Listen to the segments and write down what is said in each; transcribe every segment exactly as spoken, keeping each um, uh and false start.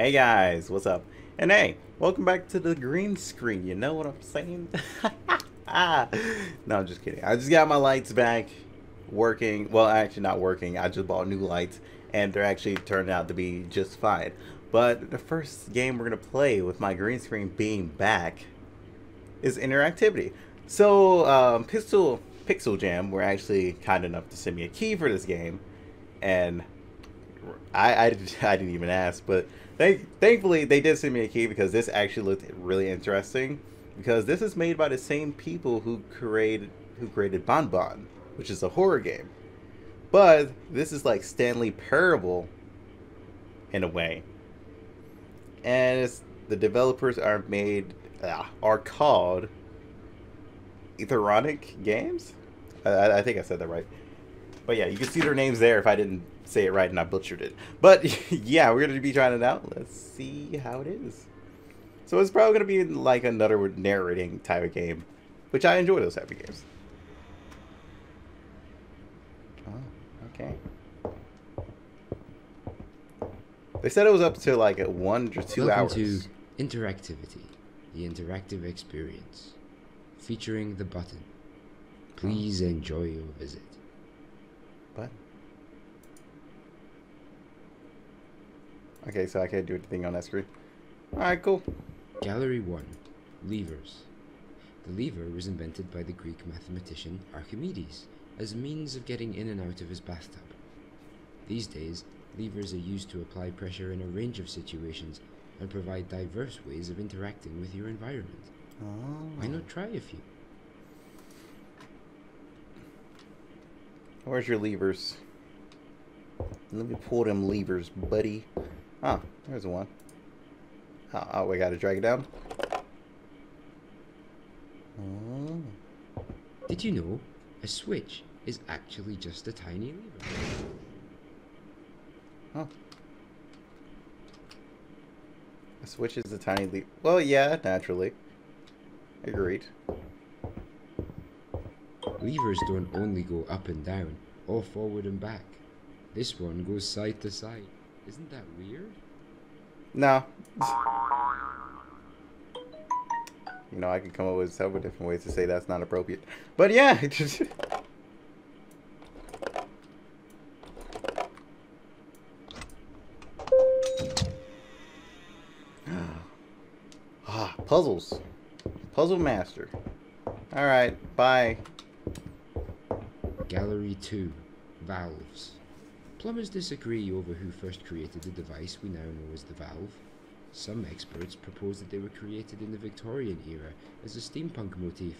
Hey guys, what's up? And hey, welcome back to the green screen. You know what I'm saying? No, I'm just kidding. I just got my lights back working. Well, actually not working. I just bought new lights and they're actually turned out to be just fine. But the first game we're going to play with my green screen being back is interactivity. So um, Pistol Pixel Jam were actually kind enough to send me a key for this game. And I, I, I didn't even ask, but they thankfully they did send me a key, because this actually looked really interesting, because this is made by the same people who created who created Bonbon, which is a horror game, but this is like Stanley Parable in a way, and it's, the developers are made uh, are called Etheronic Games. I, I think I said that right. But yeah, you can see their names there if I didn't say it right and I butchered it. But yeah, we're going to be trying it out. Let's see how it is. So it's probably going to be like another narrating type of game, which I enjoy those type of games. Oh, okay. They said it was up to like one or two Welcome hours. To interactivity, the interactive experience, featuring the button. Please enjoy your visit. But okay, so I can't do anything on that screen. Alright, cool. Gallery one. Levers. The lever was invented by the Greek mathematician Archimedes as a means of getting in and out of his bathtub. These days, levers are used to apply pressure in a range of situations and provide diverse ways of interacting with your environment. Oh. Why not try a few? Where's your levers? Let me pull them levers, buddy. Ah, there's one. Oh, oh, we gotta drag it down. Oh. Did you know a switch is actually just a tiny lever? Huh. A switch is a tiny lever. Well, yeah, naturally. Agreed. Levers don't only go up and down, or forward and back. This one goes side to side. Isn't that weird? No. You know, I can come up with several different ways to say that's not appropriate. But yeah, it just... ah, puzzles. Puzzle master. Alright, bye. Gallery two. Valves. Plumbers disagree over who first created the device we now know as the valve. Some experts propose that they were created in the Victorian era as a steampunk motif.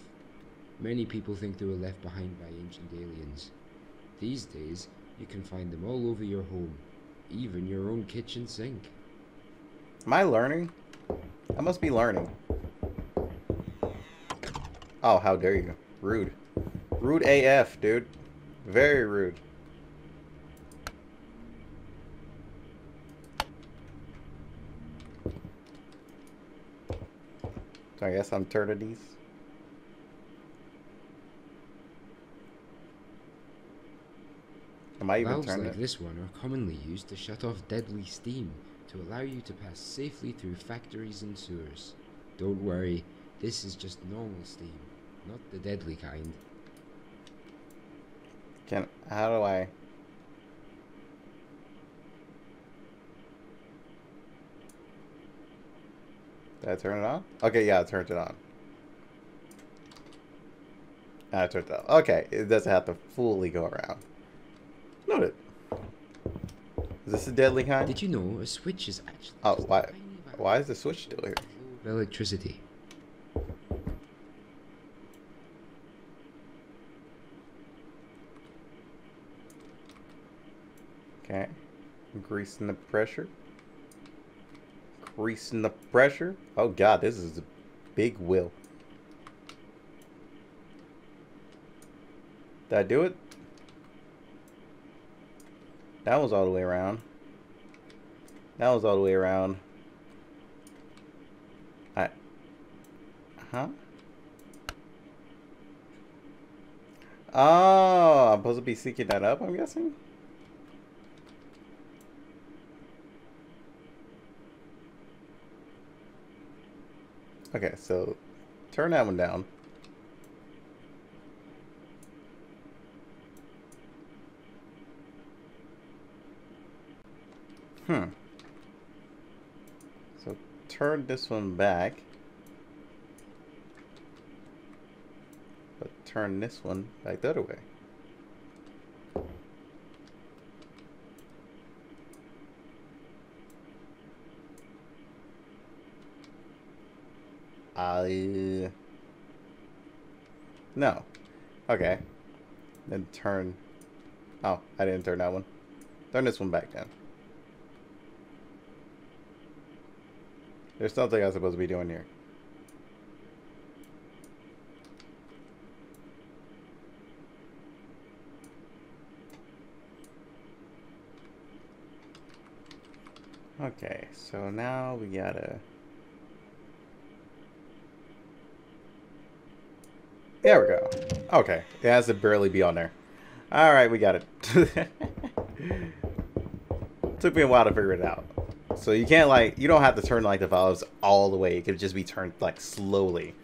Many people think they were left behind by ancient aliens. These days, you can find them all over your home, even your own kitchen sink. Am I learning? I must be learning. Oh, how dare you. Rude. Rude A F, dude. Very rude. So I guess I'm turning these. Am I even Valves turning like it? This one are commonly used to shut off deadly steam to allow you to pass safely through factories and sewers. Don't worry, this is just normal steam, not the deadly kind. Can, how do I? Did I turn it on? Okay, yeah, I turned it on. I turned it on. Okay, it doesn't have to fully go around. Note it. Is this a deadly kind? Did you know a switch is actually... Oh, why, why is the switch still here? Electricity. Okay, greasing the pressure. Greasing the pressure. Oh god, this is a big wheel. Did I do it? That was all the way around. That was all the way around. I. Huh? Oh, I'm supposed to be seeking that up, I'm guessing? Okay, so turn that one down. Hmm. So turn this one back. But turn this one back the other way. I... No. Okay. Then turn... Oh, I didn't turn that one. Turn this one back then. There's something I'm supposed to be doing here. Okay, so now we gotta... There we go. Okay, it has to barely be on there. All right, we got it. Took me a while to figure it out. So you can't like, you don't have to turn like the valves all the way. It could just be turned like slowly.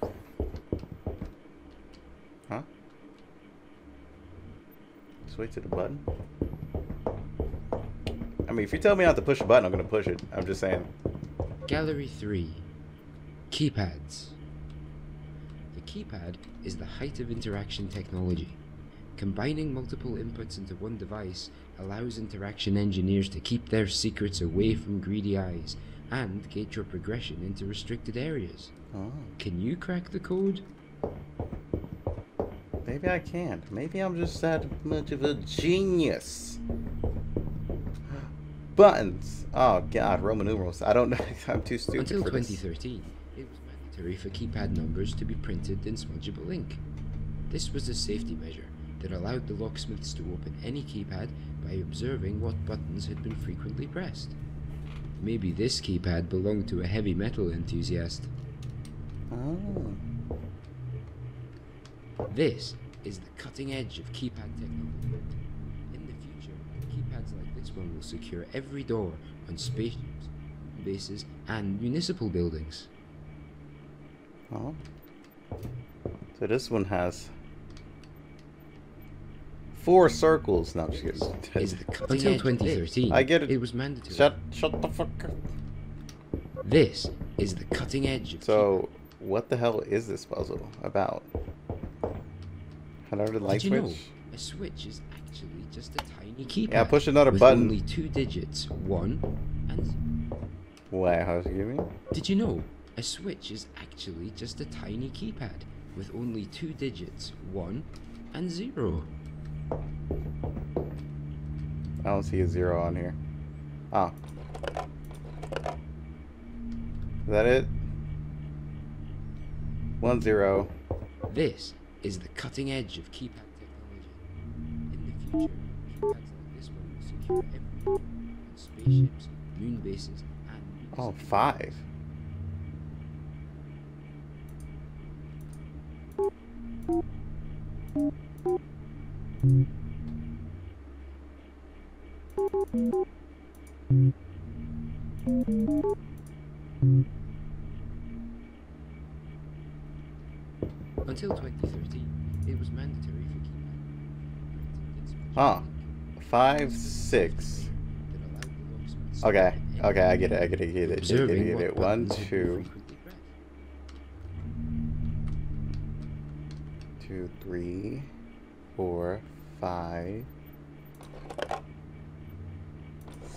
Huh? Switch to the button. I mean, if you tell me not to push the button, I'm gonna push it. I'm just saying. Gallery three, keypads. The keypad is the height of interaction technology. Combining multiple inputs into one device allows interaction engineers to keep their secrets away from greedy eyes and gate your progression into restricted areas. Oh. Can you crack the code? Maybe I can. Maybe I'm just that much of a genius. Buttons. Oh God, Roman numerals. I don't know. I'm too stupid. Until for twenty thirteen, this. It was mandatory for keypad numbers to be printed in smudgeable ink. This was a safety measure that allowed the locksmiths to open any keypad by observing what buttons had been frequently pressed. Maybe this keypad belonged to a heavy metal enthusiast. Oh. This is the cutting edge of keypad technology. In the future, keypads like this one will secure every door on spacious bases and municipal buildings. Oh. So this one has... Four circles. No, I'm just kidding. Until twenty thirteen, I get it. It was mandatory. Shut, shut the fuck up. This is the cutting edge. So, what the hell is this puzzle about? Another light switch? Did you know a switch is actually just a tiny keypad? Yeah, push another with button. Only two digits, one and. Wait, how's it giving? Did you know a switch is actually just a tiny keypad with only two digits, one and zero? I don't see a zero on here. Ah. Is that it? One zero. This is the cutting edge of keypad technology. In the future, keypads like this one will secure every spaceships, moon bases, and... Oh, five. Until twenty thirteen, it was mandatory for keypad. Huh. Five, six. Okay. Okay, I get it. I get it. I get it. I get it. I get it. One, two. Two, three, four, five.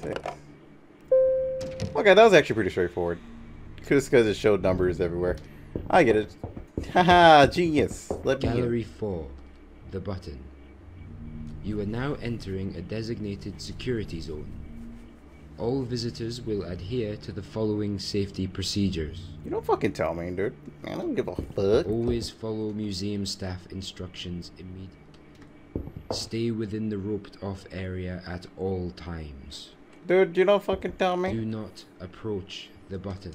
Six. Okay, that was actually pretty straightforward. Just because it showed numbers everywhere. I get it. Haha, genius. Let me Gallery four. The button. You are now entering a designated security zone. All visitors will adhere to the following safety procedures. You don't fucking tell me, dude. I don't give a fuck. Always follow museum staff instructions immediately. Stay within the roped-off area at all times. Dude, you don't fucking tell me. Do not approach the button.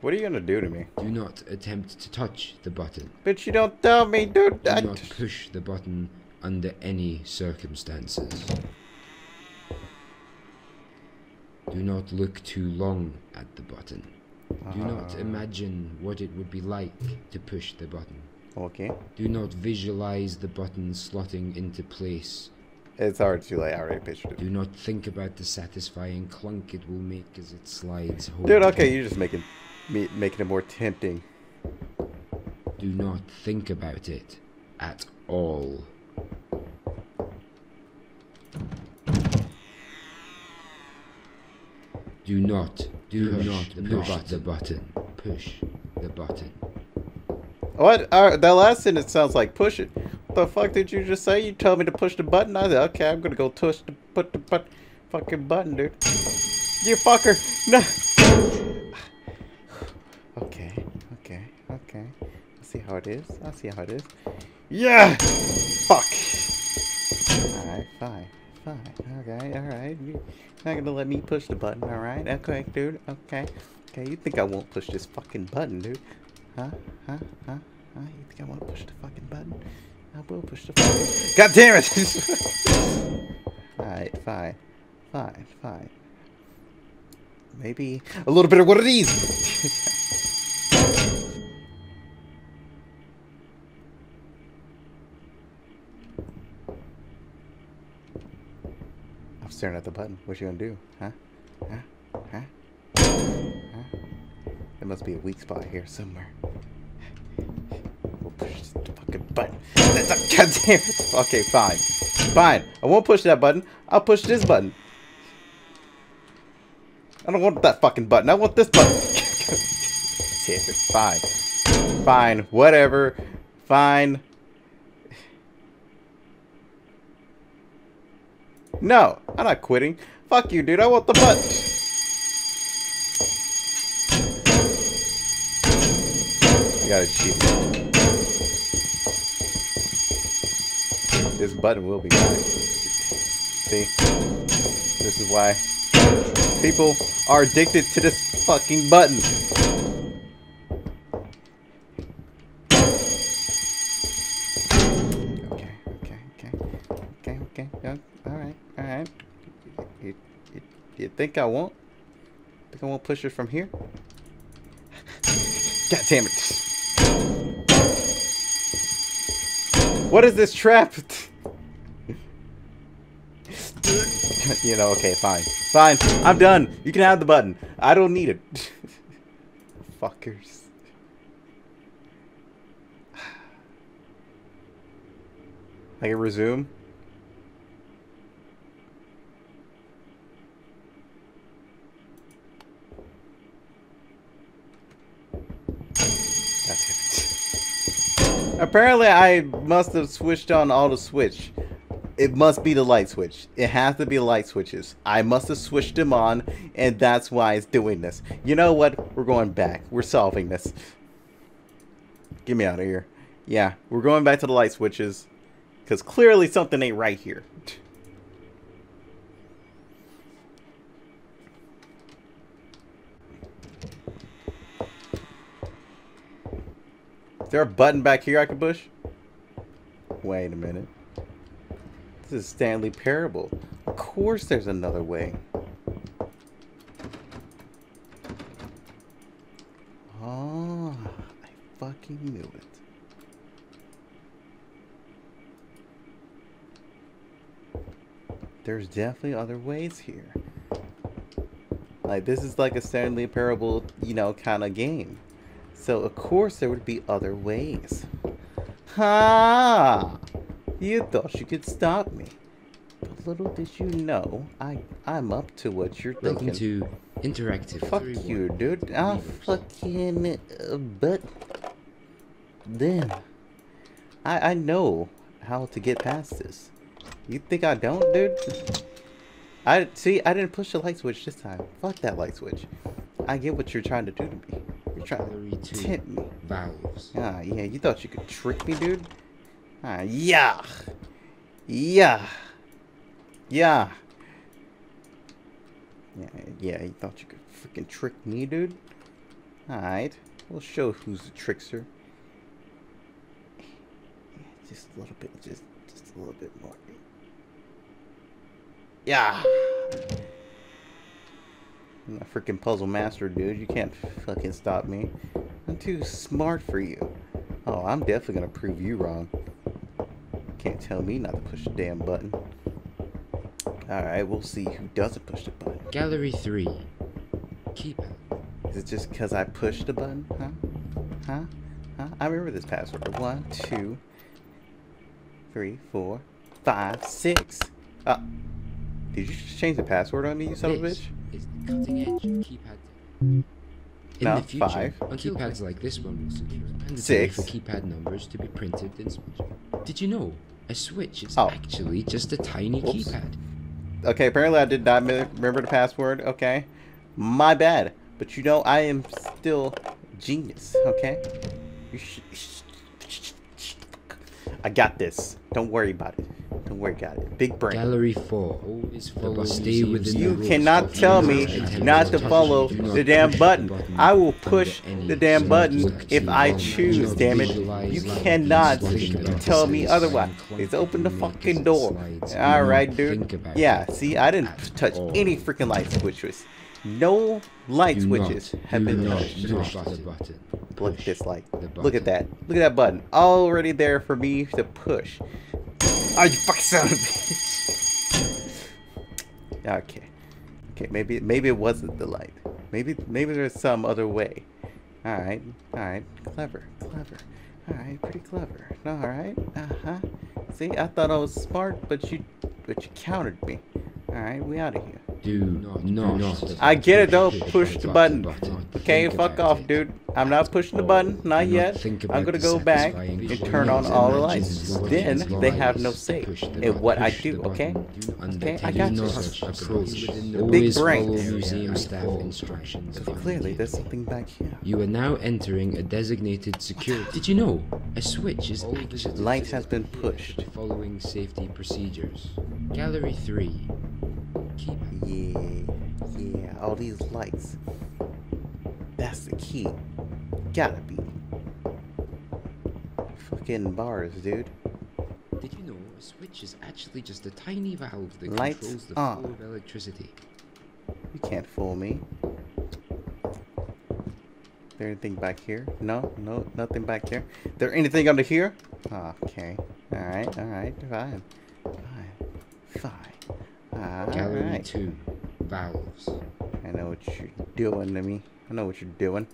What are you gonna do to me? Do not attempt to touch the button. Bitch, you don't tell me, dude. Do I... not push the button under any circumstances. Do not look too long at the button. Do uh-huh. not imagine what it would be like to push the button. Okay. Do not visualize the button slotting into place. It's hard to, like, I already pictured it. Do not think about the satisfying clunk it will make as it slides home. Dude, okay, you're just making me making it more tempting. Do not think about it at all. Do not, do push, not push, push but the button. Push the button. What? Uh, that last sentence sounds like push it. What the fuck did you just say? You told me to push the button. I said, okay, I'm gonna go push the put the but fucking button, dude. You fucker! No. Okay, okay, okay. I see how it is. I see how it is. Yeah. Fuck. All right, fine, fine. Okay, all right. You're not gonna let me push the button, all right? Okay, dude. Okay, okay. You think I won't push this fucking button, dude? Huh? Huh? Huh? Huh? You think I want to push the fucking button? I will push the fucking... God damn it! Alright, fine. Fine, fine. Maybe a little bit of one of these! I'm staring at the button. What you gonna do? Huh? Huh? Huh? Huh? There must be a weak spot here somewhere. We'll push the fucking button. That's a goddamn. Okay, fine. Fine. I won't push that button. I'll push this button. I don't want that fucking button. I want this button. Fine. Fine. Whatever. Fine. No. I'm not quitting. Fuck you, dude. I want the button. Gotta cheat. This button will be mine. See? This is why people are addicted to this fucking button. Okay, okay, okay. Okay, okay. Yeah, alright, alright. You, you, you think I won't? Think I won't push it from here? God damn it. What is this trap? You know, okay, fine. Fine. I'm done. You can have the button. I don't need it. Fuckers. I can resume. Apparently, I must have switched on all the switch. It must be the light switch. It has to be light switches. I must have switched them on, and that's why it's doing this. You know what? We're going back. We're solving this. Get me out of here. Yeah, we're going back to the light switches, because clearly something ain't right here. Is there a button back here I can push? Wait a minute. This is Stanley Parable. Of course there's another way. Oh, I fucking knew it. There's definitely other ways here. Like, this is like a Stanley Parable, you know, kind of game. So, of course, there would be other ways. Ha! You thought you could stop me. But little did you know, I, I'm up to what you're thinking. Welcome to Interactive. Fuck you, dude. I'll fucking... Uh, but... Then... I, I know how to get past this. You think I don't, dude? I see, I didn't push the light switch this time. Fuck that light switch. I get what you're trying to do to me. Trying to tempt me. Valves. Ah, yeah, you thought you could trick me, dude? Ah, yeah! Yeah! Yeah! Yeah, yeah, you thought you could freaking trick me, dude? Alright, we'll show who's the trickster. Just a little bit, just, just a little bit more. Yeah! I'm a freaking puzzle master, dude. You can't fucking stop me. I'm too smart for you. Oh, I'm definitely gonna prove you wrong. Can't tell me not to push the damn button. Alright, we'll see who doesn't push the button. Gallery three. Keep it. Is it just because I pushed the button? Huh? Huh? Huh? I remember this password. One, two, three, four, five, six. Uh, did you just change the password on me, you son of a bitch? Is the cutting edge of keypad. In no, the future, five. On keypads like this one will secure mandatory for keypad numbers to be printed in switch. Did you know? A switch is oh. actually just a tiny Oops. keypad. Okay, apparently I did not remember the password. Okay. My bad. But you know, I am still genius, okay? I got this. Don't worry about it. Don't worry about it. Big brain. Gallery four. Always follow stay within the rules. You cannot tell me not to follow the damn button. I will push the damn button if I choose, damn it. You cannot tell me otherwise. It's open the fucking door. Alright, dude. Yeah, see, I didn't touch any freaking light switches. No light do switches not, have been touched. Look at this light. Look at that. Look at that button. Already there for me to push. Oh, you fucking son of a bitch. Okay. Okay, maybe maybe it wasn't the light. Maybe maybe there's some other way. Alright. Alright. Clever. Clever. Alright, pretty clever. Alright. Uh-huh. See, I thought I was smart, but you but you countered me. Alright, we out of here. Dude, no, no, no. I get it though, push the button. Okay, fuck off, dude. I'm not pushing the button, not yet. I'm gonna go back and turn on all the lights. Then they have no say in what I do, okay? Okay, I got you. Big brain. Clearly, there's something back here. You are now entering a designated security. Did you know? A switch is activated. Light has been pushed. Following safety procedures. Gallery three. Yeah, yeah, all these lights. That's the key. Gotta be. Fucking bars, dude. Did you know a switch is actually just a tiny valve that lights controls the on. flow of electricity? You can't fool me. Is there anything back here? No, no, nothing back here. Is there anything under here? Oh, okay. Alright, alright. Fine. Fine. Fine. All Gallery right. two, valves. I know what you're doing to me. I know what you're doing.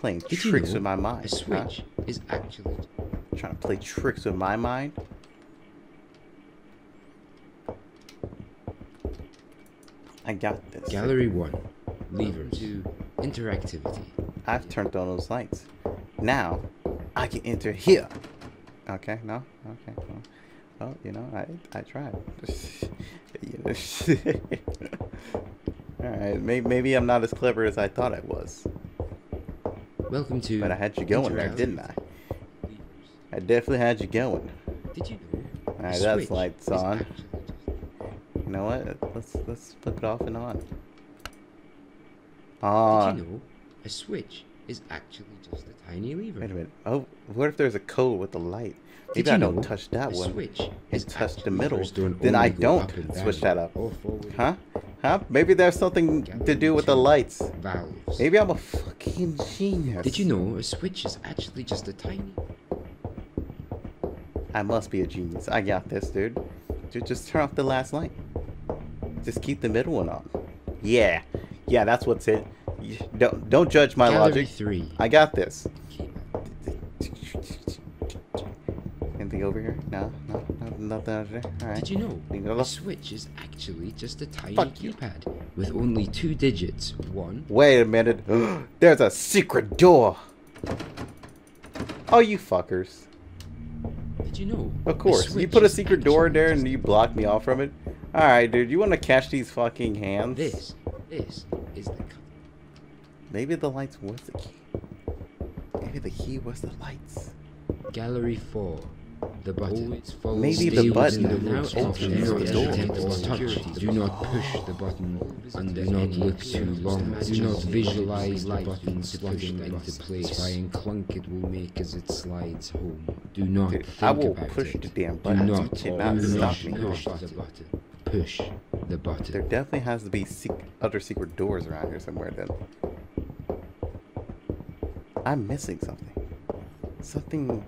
Playing Did tricks you know with my mind. A switch huh? is actually trying to play tricks with my mind. I got this. Gallery one, levers. Two, interactivity. I've turned on those lights. Now I can enter here. Okay. No. Okay. No. Oh, you know, I I tried. Alright, maybe, maybe I'm not as clever as I thought I was. Welcome to. But I had you going there, didn't I? I definitely had you going. Did you know? Alright, that's lights on. You know what? Let's let's flip it off and on. On. Did you know a switch is actually just a tiny lever? Wait a minute. Oh, what if there's a code with a light? Maybe Did I don't touch that one switch and touch the middle, then I don't switch that up. Huh? Huh? Maybe there's something to do with the lights. Valves. Maybe I'm a fucking genius. Did you know a switch is actually just a tiny... I must be a genius. I got this, dude. Dude, just turn off the last light. Just keep the middle one on. Yeah. Yeah, that's what's it. Don't, don't judge my Gallery logic. Three. I got this. Over here? No, no, no, nothing over there. All right. Did you know the switch is actually just a tiny Fuck keypad you. with only two digits? One. Wait a minute. There's a secret door. Oh, you fuckers! Did you know? Of course, you put a secret door there and you blocked me off from it. All right, dude. You want to catch these fucking hands? This, this is the. Maybe the lights was the key. Maybe the key was the lights. Gallery four. The button. Maybe the button the Do not push the button and do not look too long. Do not visualize the button sliding into place. Try and clunk it will make as it slides home. Do not Dude, think I will about push it. the damn button. Do not, do not push the button. Push the button. There definitely has to be secret, other secret doors around here somewhere then. I'm missing something. Something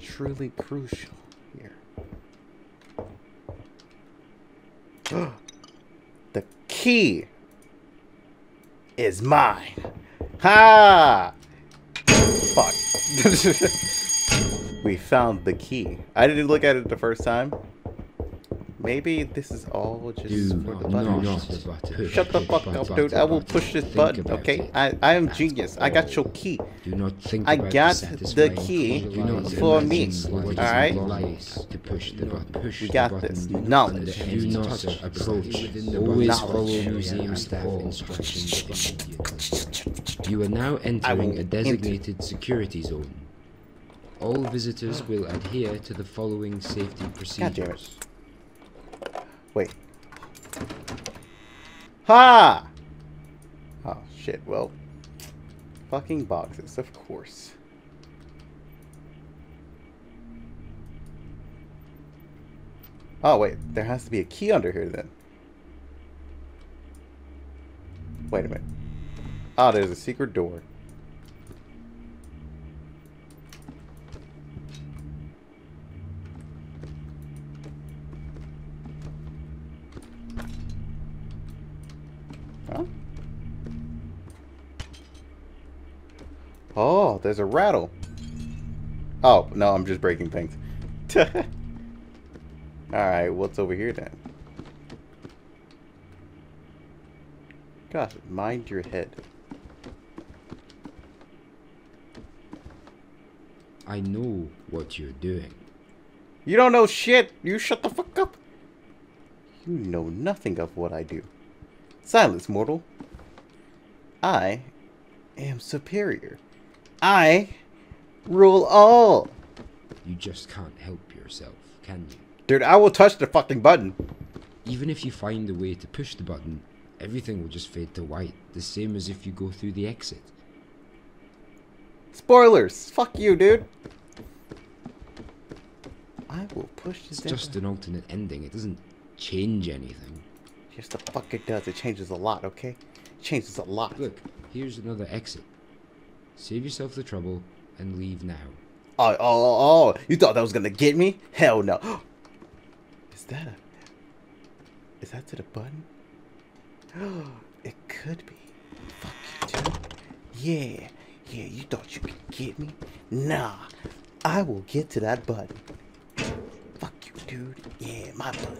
truly crucial here. The key is mine. Ha! Fuck. We found the key. I didn't look at it the first time. Maybe this is all just you for the button. The button. Shut the fuck up, dude. I will push this button, okay? I, I am genius. I got your key. Do not think I got the key for me, alright? We got this. Knowledge. Do not approach. Always follow museum staff instructions. You are now entering a designated security zone. All visitors will adhere to the following safety procedures. Wait. Ha! Oh, shit. Well, fucking boxes, of course. Oh, wait. There has to be a key under here, then. Wait a minute. Oh, there's a secret door. Oh, there's a rattle. Oh, no, I'm just breaking things. Alright, what's over here then? Gosh, mind your head. I know what you're doing. You don't know shit! You shut the fuck up! You know nothing of what I do. Silence, mortal. I am superior. I rule all. You just can't help yourself, can you? Dude, I will touch the fucking button. Even if you find a way to push the button, everything will just fade to white, the same as if you go through the exit. Spoilers! Fuck you, dude. I will push this. It's just an alternate ending. It doesn't change anything. Yes, the fuck it does. It changes a lot, okay? It changes a lot. Look, here's another exit. Save yourself the trouble and leave now. Oh, oh, oh! You thought that was gonna get me? Hell no! Is that a? Is that to the button? Oh, it could be. Fuck you, dude. Yeah, yeah. You thought you could get me? Nah, I will get to that button. Fuck you, dude. Yeah, my button.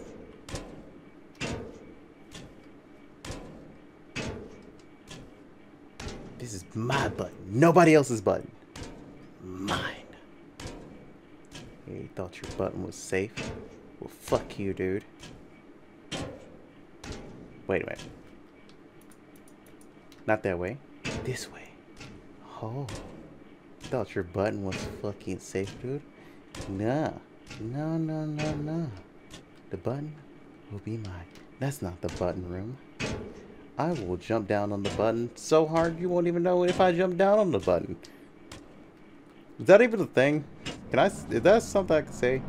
This is my button. Nobody else's button. Mine. You thought your button was safe? Well, fuck you, dude. Wait a minute. Not that way. This way. Oh. You thought your button was fucking safe, dude? Nah. No, no, no, no. The button will be mine. That's not the button room. I will jump down on the button so hard you won't even know if I jump down on the button. Is that even a thing? Can I? Is that something I can say?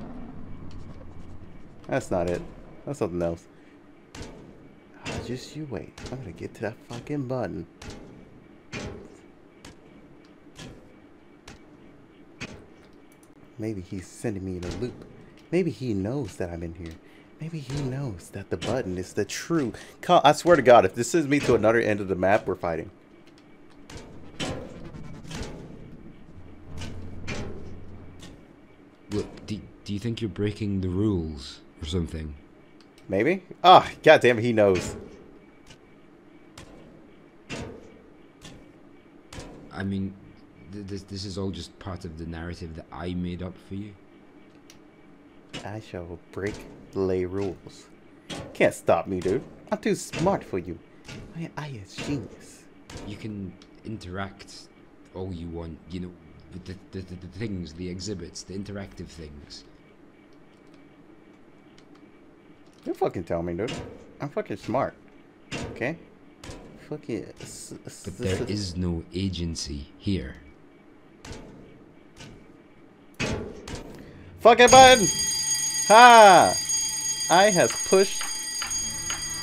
That's not it. That's something else. Oh, just you wait. I'm gonna get to that fucking button. Maybe he's sending me in a loop. Maybe he knows that I'm in here. Maybe he knows that the button is the true... I swear to God, if this sends me to another end of the map, we're fighting. Look, do, do you think you're breaking the rules or something? Maybe? Ah, oh, God damn it, he knows. I mean, th this, this is all just part of the narrative that I made up for you. I shall break lay rules. Can't stop me, dude. I'm too smart for you. I mean, I am genius. You can interact all you want, you know, with the, the, the, the things, the exhibits, the interactive things. Don't fucking tell me, dude. I'm fucking smart. Okay? Fucking... But there is no agency here. Fuck it, bud! Ha! I have pushed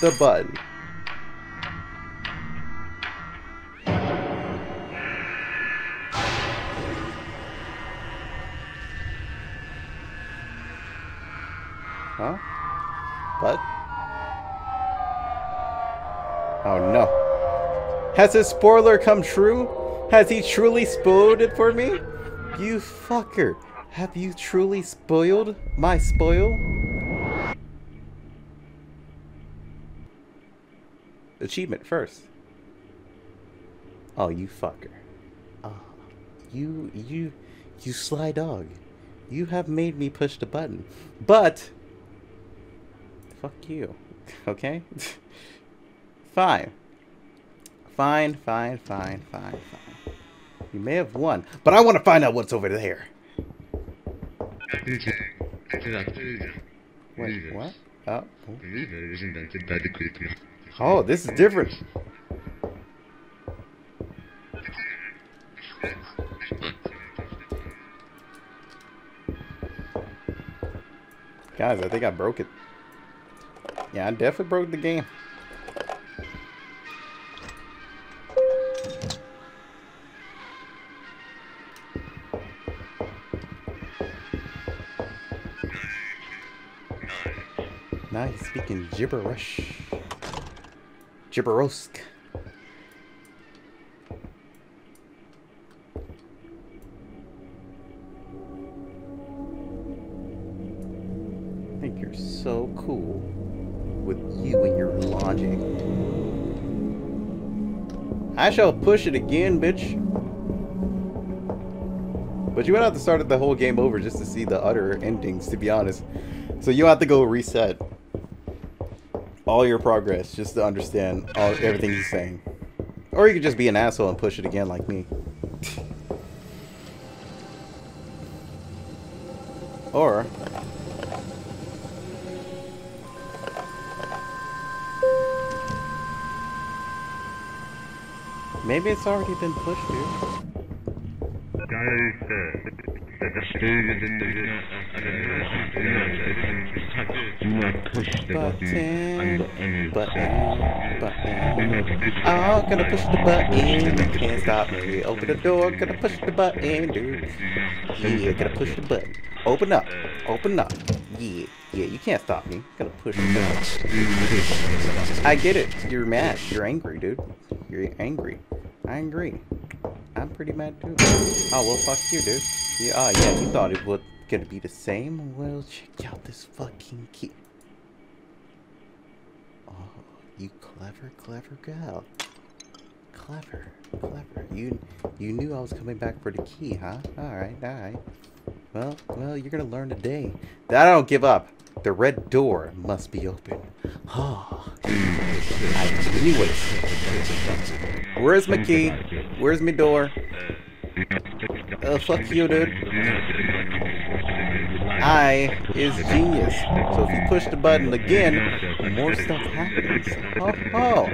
the button. Huh? What? Oh no. Has his spoiler come true? Has he truly spoiled it for me? You fucker. Have you truly spoiled my spoil? Achievement first. Oh, you fucker. Oh, you, you, you sly dog. You have made me push the button. But... fuck you. Okay? Fine. Fine, fine, fine, fine, fine. You may have won, but I want to find out what's over there. Wait, what? Oh. Oh, this is different. Guys, I think I broke it. Yeah, I definitely broke the game. Now he's speaking gibberish. Gibberosk. I think you're so cool with you and your logic. I shall push it again, bitch. But you would have to start the whole game over just to see the utter endings, to be honest. So you have to go reset all your progress just to understand all everything he's saying. Or you could just be an asshole and push it again like me. Or maybe it's already been pushed, dude. Button, button, button. Oh, gonna push the button. You can't stop me. Open the door. Gonna push the button, dude. Yeah, gonna push the button. Open up. Open up. Yeah, yeah. You can't stop me. Gonna push the button. I get it. You're mad. You're angry, dude. You're angry. I agree. I'm pretty mad too. Oh well, fuck you, dude. Yeah, oh yeah, you thought it was gonna be the same? Well, check out this fucking key. Oh, you clever, clever gal. Clever, clever. You, you knew I was coming back for the key, huh? All right, all right. Well, well, you're gonna learn today. That I don't give up. The red door must be open. Oh, I knew it. Where's my key? Where's my door? Oh, fuck you, dude. I is genius. So if you push the button again, more stuff happens. Oh, oh.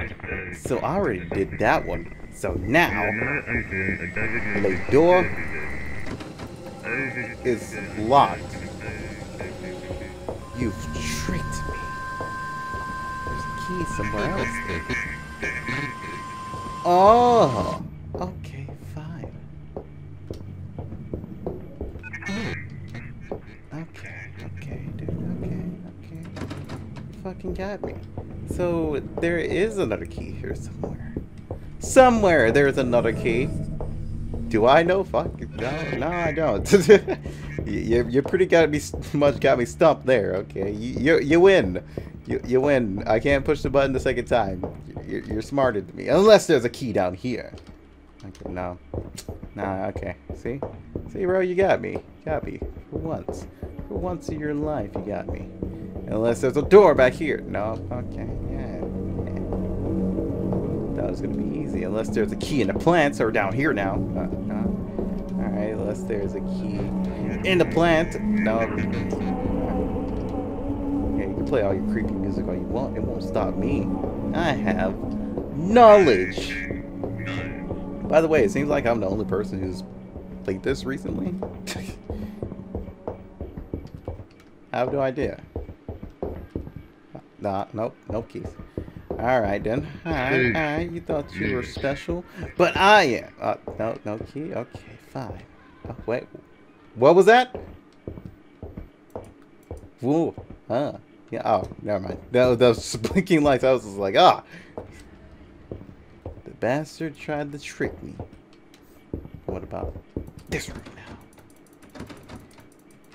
So I already did that one. So now, the door is locked. You've tricked me. There's a key somewhere else, dude. Oh! Okay, fine. Okay, okay, dude, okay, okay. You fucking got me. So, there is another key here somewhere. Somewhere there's another key. Do I know? Fuck no, no, I don't. you, you pretty got me much got me stumped there. Okay, you you, you win, you you win. I can't push the button the second time. You're, you're smarter than me, unless there's a key down here. Okay, no, nah, okay. See, see, bro, you got me, you got me for once, for once in your life, you got me. Unless there's a door back here. No, okay, yeah. That was gonna be easy, unless there's a key in the plants or down here now. Uh, uh, all right, unless there's a key in the plant. No. Yeah, you can play all your creepy music all you want. It won't stop me. I have knowledge. By the way, it seems like I'm the only person who's played this recently. I have no idea. Nah, nope, no keys. Alright then. Alright, alright. You thought you were special. But I am. Uh, no, no key. Okay, fine. Oh, wait. What was that? Whoa. Huh. Yeah. Oh, never mind. That, that was blinking lights. I was just like, ah. The bastard tried to trick me. What about this room now?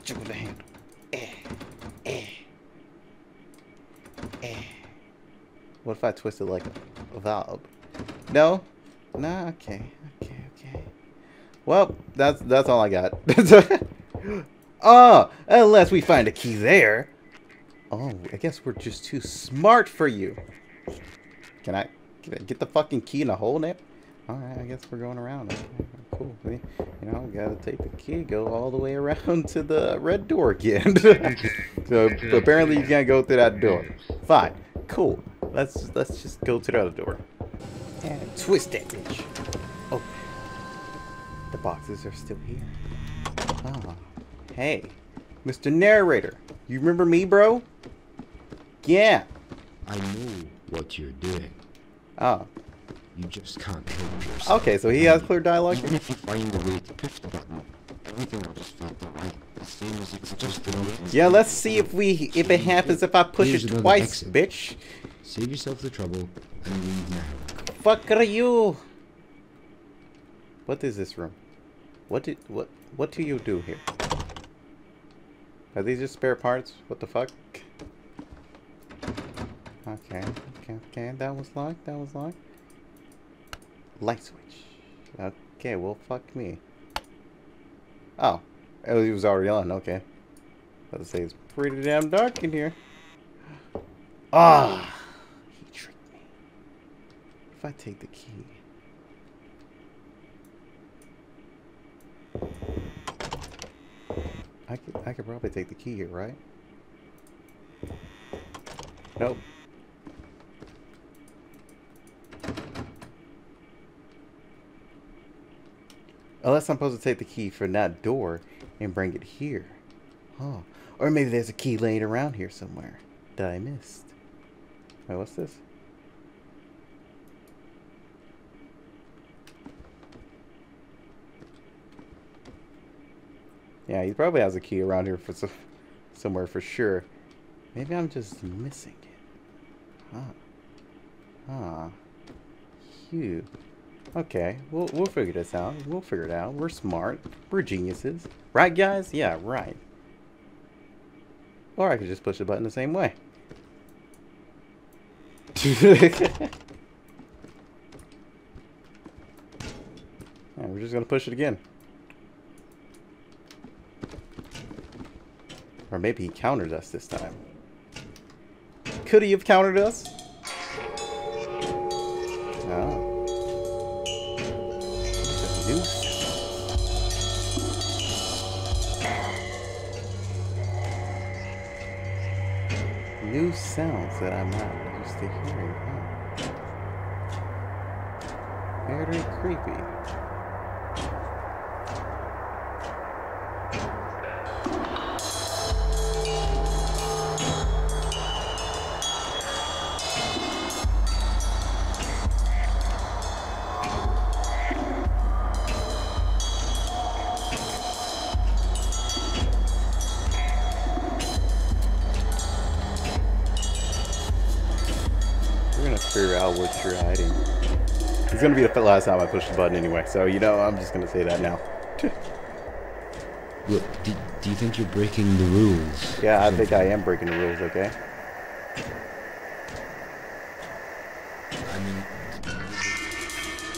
Jiggle the handle. Eh. Eh. Eh. What if I twist it like a valve? No? Nah, okay. Okay, okay. Well, that's that's all I got. Oh, unless we find a key there. Oh, I guess we're just too smart for you. Can I, can I get the fucking key in a hole, Nip? Alright, I guess we're going around. Cool. You know, gotta take the key, go all the way around to the red door again. So apparently you can't go through that door. Fine. Cool. Let's let's just go to the other door. And twist that bitch. Oh. The boxes are still here. Oh. Hey. Mister Narrator. You remember me, bro? Yeah. I know what you're doing. Oh. You just can't help yourself. Okay, so he has clear dialogue. Even if you find a way to push the button, everything will just feel right. The same as it's just another. Yeah, let's see if we if it happens if I push Here's it twice, exit. Bitch. Save yourself the trouble and leave now. Fuck are you? What is this room? What did what what do you do here? Are these just spare parts? What the fuck? Okay, okay, okay. That was locked. That was locked. Light switch. Okay, well, fuck me. Oh, it was already on. Okay. Let's say it's pretty damn dark in here. Ah, oh, he tricked me. If I take the key, I could I could probably take the key here, right? Nope. Unless I'm supposed to take the key from that door and bring it here. Huh. Or maybe there's a key laying around here somewhere that I missed. Wait, what's this? Yeah, he probably has a key around here for some, somewhere for sure. Maybe I'm just missing it. Huh. Huh. Phew. Okay, we'll, we'll figure this out. We'll figure it out. We're smart. We're geniuses. Right, guys? Yeah, right. Or I could just push the button the same way. Yeah, we're just going to push it again. Or maybe he countered us this time. Could he have countered us? Oh. New sounds that I'm not used to hearing. Oh. Very creepy. What you're hiding. It's gonna be the last time I push the button anyway, so you know I'm just gonna say that now. Look, do, do you think you're breaking the rules? Yeah, I think I am breaking the rules. Okay. I mean, part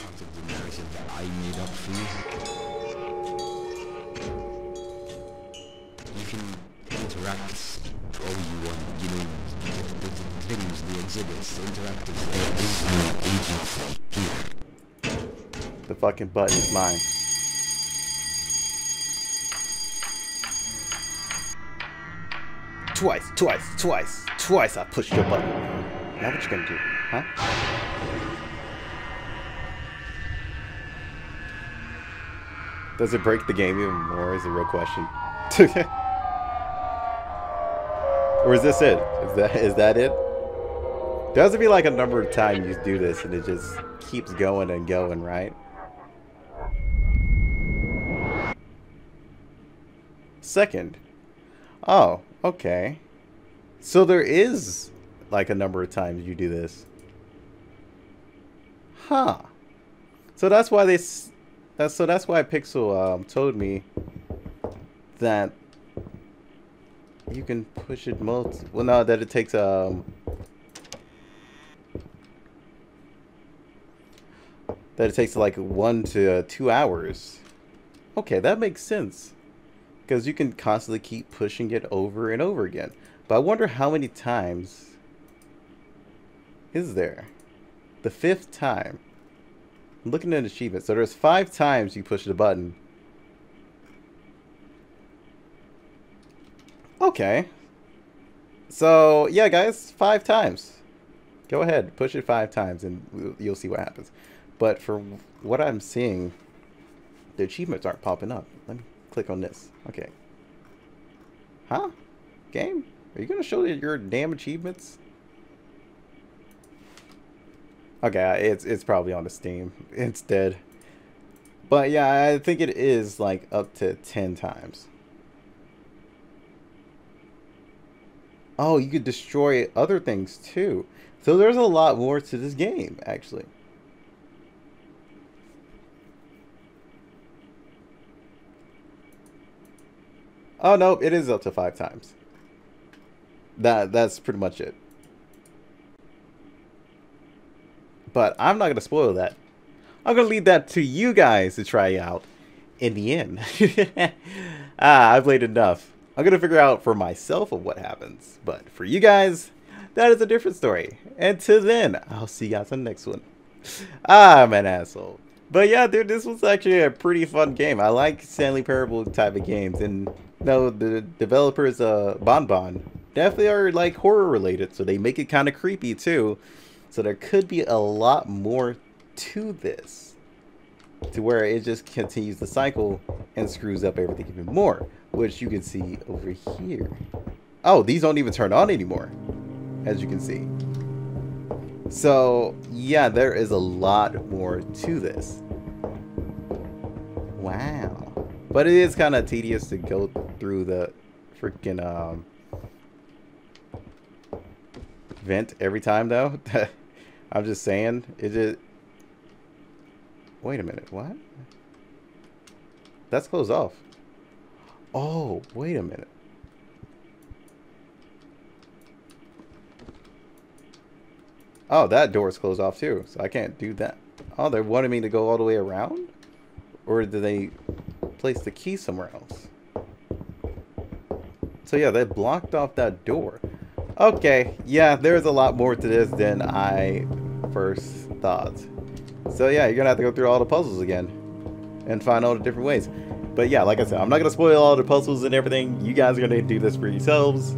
of the narrative that I made up for you. You can interact all you want, you know. Things, the exhibits, the interactive things. The fucking button is mine. Twice, twice, twice, twice I pushed your button. Now what you gonna do, huh? Does it break the game even more is a real question. Or is this it? Is that, is that it? There has to be like a number of times you do this and it just keeps going and going, right? Second. Oh, okay. So there is like a number of times you do this. Huh. So that's why they... That's, so that's why Pixel um, told me that you can push it multi... Well, no, that it takes... um. That it takes like one to uh, two hours. Okay, that makes sense. Because you can constantly keep pushing it over and over again. But I wonder how many times is there? The fifth time. I'm looking at an achievement. So there's five times you push the button. Okay. So, yeah, guys, five times. Go ahead, push it five times and you'll see what happens. But for what I'm seeing, the achievements aren't popping up. Let me click on this. Okay. Huh? Game? Are you going to show your damn achievements? Okay, it's it's probably on the Steam instead. But yeah, I think it is like up to ten times. Oh, you could destroy other things too. So there's a lot more to this game, actually. Oh, no, it is up to five times. That That's pretty much it. But I'm not going to spoil that. I'm going to leave that to you guys to try out in the end. ah, I've played enough. I'm going to figure out for myself of what happens. But for you guys, that is a different story. Until then, I'll see you guys on the next one. I'm an asshole. But yeah, dude, this was actually a pretty fun game. I like Stanley Parable type of games. And you know, the developers, uh, Bonbon, definitely are like horror related. So they make it kind of creepy too. So there could be a lot more to this. To where it just continues the cycle and screws up everything even more. Which you can see over here. Oh, these don't even turn on anymore. As you can see. So, yeah, there is a lot more to this. Wow. But it is kind of tedious to go through the freaking um, vent every time, though. I'm just saying. It just... Wait a minute. What? That's closed off. Oh, wait a minute. Oh, that door is closed off too, so I can't do that. Oh, they wanted me to go all the way around? Or did they place the key somewhere else? So yeah, they blocked off that door. Okay, yeah, there's a lot more to this than I first thought. So yeah, you're gonna have to go through all the puzzles again and find all the different ways. But yeah, like I said, I'm not gonna spoil all the puzzles and everything. You guys are gonna do this for yourselves.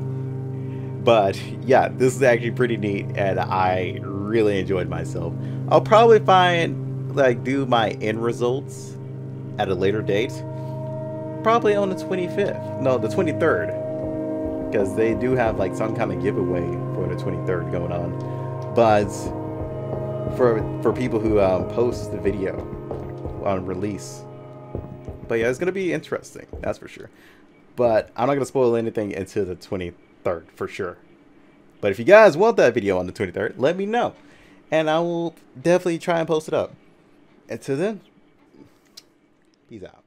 But yeah, this is actually pretty neat and I really enjoyed myself. I'll probably find, like, do my end results at a later date. Probably on the twenty-fifth. No, the twenty-third. Because they do have, like, some kind of giveaway for the twenty-third going on. But for for people who um, post the video on release. But yeah, it's going to be interesting. That's for sure. But I'm not going to spoil anything until the twenty-third. third for sure. But if you guys want that video on the twenty-third, let me know and I will definitely try and post it up. Until then, peace out.